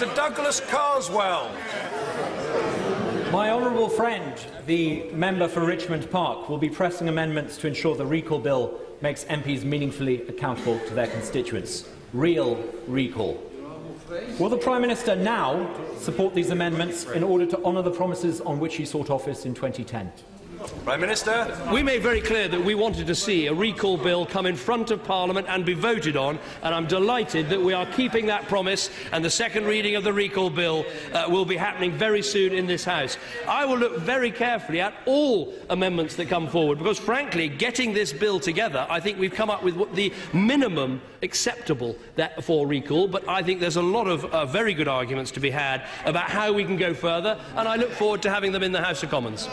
Mr. Douglas Carswell. My honourable friend, the member for Richmond Park, will be pressing amendments to ensure the recall bill makes MPs meaningfully accountable to their constituents. Real recall. Will the Prime Minister now support these amendments in order to honour the promises on which he sought office in 2010? Prime Minister. We made very clear that we wanted to see a recall bill come in front of Parliament and be voted on, and I'm delighted that we are keeping that promise, and the second reading of the recall bill will be happening very soon in this House. I will look very carefully at all amendments that come forward, because frankly, getting this bill together, I think we've come up with the minimum acceptable for recall, but I think there's a lot of very good arguments to be had about how we can go further, and I look forward to having them in the House of Commons.